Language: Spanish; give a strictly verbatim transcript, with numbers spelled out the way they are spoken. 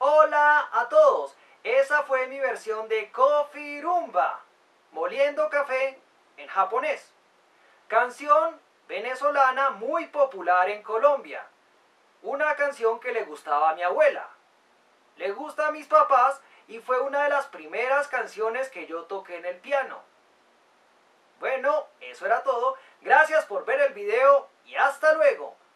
Hola a todos, esa fue mi versión de Coffee rumba, Moliendo café en japonés, canción venezolana muy popular en Colombia, una canción que le gustaba a mi abuela, le gusta a mis papás y fue una de las primeras canciones que yo toqué en el piano. Bueno, eso era todo, gracias por ver el video y hasta luego.